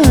ना